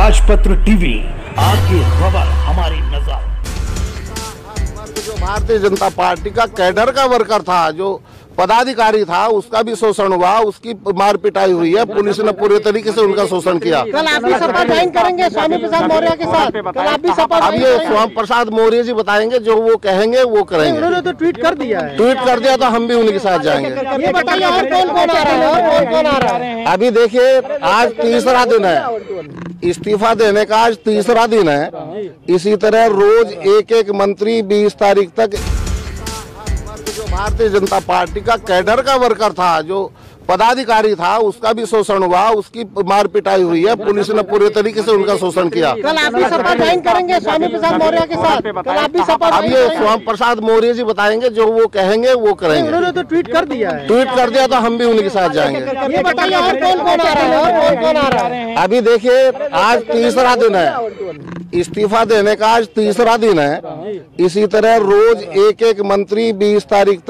राजपत्र टीवी, आपकी खबर हमारी नजर। जो भारतीय जनता पार्टी का कैडर का वर्कर था, जो पदाधिकारी था, उसका भी शोषण हुआ, उसकी मार पिटाई हुई है। पुलिस ने पूरे तरीके से उनका शोषण किया। कल आप भी सपा ज्वाइन करेंगे स्वामी प्रसाद मौर्य के साथ? कल आप भी सपा? अब ये स्वामी प्रसाद मौर्य जी बताएंगे, जो वो कहेंगे वो करेंगे। उन्होंने तो ट्वीट कर दिया है। ट्वीट कर दिया तो हम भी उनके साथ जाएंगे। ये बताइए और कौन-कौन आ रहे हैं, और कौन-कौन आ रहा है? अभी देखिए, आज तीसरा दिन है, इस्तीफा देने का आज तीसरा दिन है। इसी तरह रोज एक एक मंत्री 20 तारीख तक। जो भारतीय जनता पार्टी का कैडर का वर्कर था, जो पदाधिकारी था, उसका भी शोषण हुआ, उसकी मार पिटाई हुई है। पुलिस ने पूरे तरीके से उनका शोषण किया। कल आप भी सपा ज्वाइन करेंगे स्वामी प्रसाद मौर्य के साथ? कल आप भी सपा? अब ये स्वामी प्रसाद मौर्य जी बताएंगे, जो वो कहेंगे वो करेंगे। उन्होंने तो ट्वीट कर दिया है। ट्वीट कर दिया तो हम भी उनके साथ जाएंगे। ये बताइए और कौन-कौन आ रहा है, और कौन-कौन आ रहा है? अभी देखिए, आज तीसरा दिन है, इस्तीफा देने का आज तीसरा दिन है। इसी तरह रोज एक एक मंत्री 20 तारीख तक।